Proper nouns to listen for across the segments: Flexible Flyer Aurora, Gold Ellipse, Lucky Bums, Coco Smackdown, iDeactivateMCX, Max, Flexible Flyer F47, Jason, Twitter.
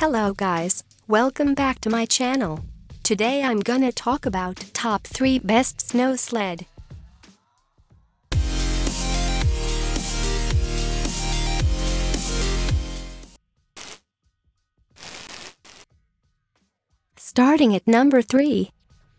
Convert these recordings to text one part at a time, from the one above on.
Hello guys, welcome back to my channel. Today I'm gonna talk about top 3 best snow sled. Starting at number 3.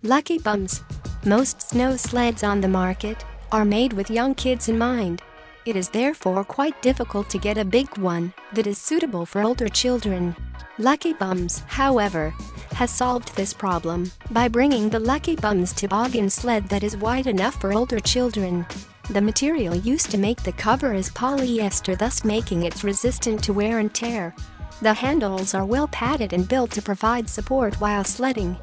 Lucky Bums. Most snow sleds on the market are made with young kids in mind. It is therefore quite difficult to get a big one that is suitable for older children. Lucky Bums, however, has solved this problem by bringing the Lucky Bums toboggan sled that is wide enough for older children. The material used to make the cover is polyester, thus making it resistant to wear and tear. The handles are well padded and built to provide support while sledding.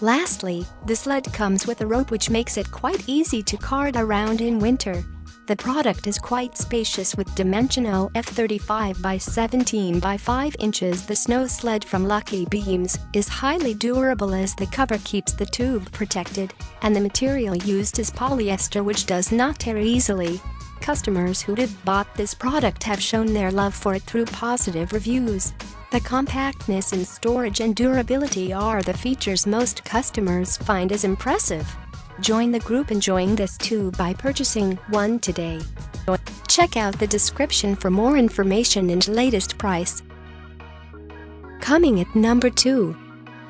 Lastly, the sled comes with a rope which makes it quite easy to cart around in winter. The product is quite spacious with dimensional F35 by 17 by 5 inches. The snow sled from Lucky Bums is highly durable as the cover keeps the tube protected, and the material used is polyester which does not tear easily. Customers who have bought this product have shown their love for it through positive reviews. The compactness in storage and durability are the features most customers find as impressive. Join the group enjoying this too by purchasing one today. Check out the description for more information and latest price. Coming at number 2.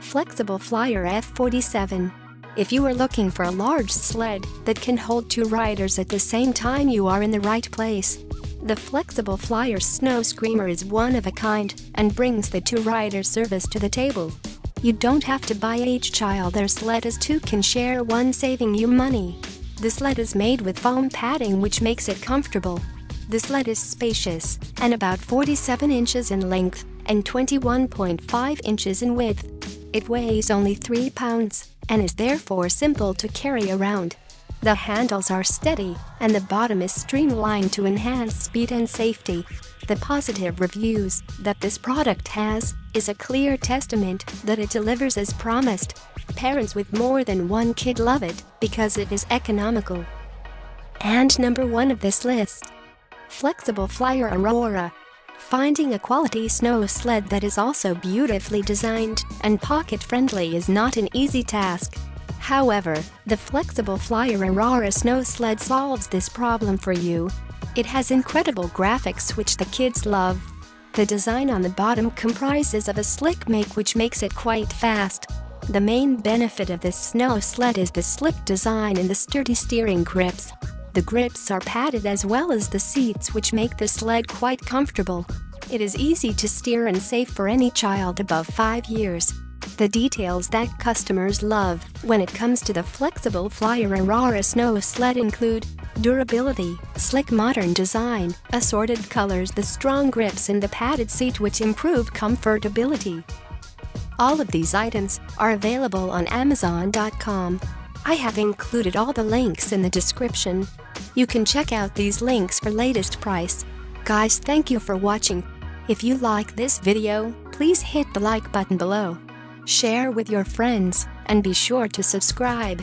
Flexible Flyer F47. If you are looking for a large sled that can hold 2 riders at the same time, you are in the right place. The Flexible Flyer Snow Screamer is one of a kind and brings the 2-rider service to the table. You don't have to buy each child their sled as 2 can share one, saving you money. The sled is made with foam padding which makes it comfortable. The sled is spacious and about 47 inches in length and 21.5 inches in width. It weighs only 3 pounds and is therefore simple to carry around. The handles are steady and the bottom is streamlined to enhance speed and safety. The positive reviews that this product has is a clear testament that it delivers as promised. Parents with more than 1 kid love it because it is economical. And number 1 of this list. Flexible Flyer Aurora. Finding a quality snow sled that is also beautifully designed and pocket-friendly is not an easy task. However, the Flexible Flyer Aurora snow sled solves this problem for you. It has incredible graphics which the kids love. The design on the bottom comprises of a slick make which makes it quite fast. The main benefit of this snow sled is the slick design and the sturdy steering grips. The grips are padded as well as the seats which make the sled quite comfortable. It is easy to steer and safe for any child above 5 years. The details that customers love when it comes to the Flexible Flyer Aurora snow sled include durability, slick modern design, assorted colors, the strong grips and the padded seat which improve comfortability. All of these items are available on Amazon.com. I have included all the links in the description. You can check out these links for latest price. Guys, thank you for watching. If you like this video, please hit the like button below. Share with your friends, and be sure to subscribe.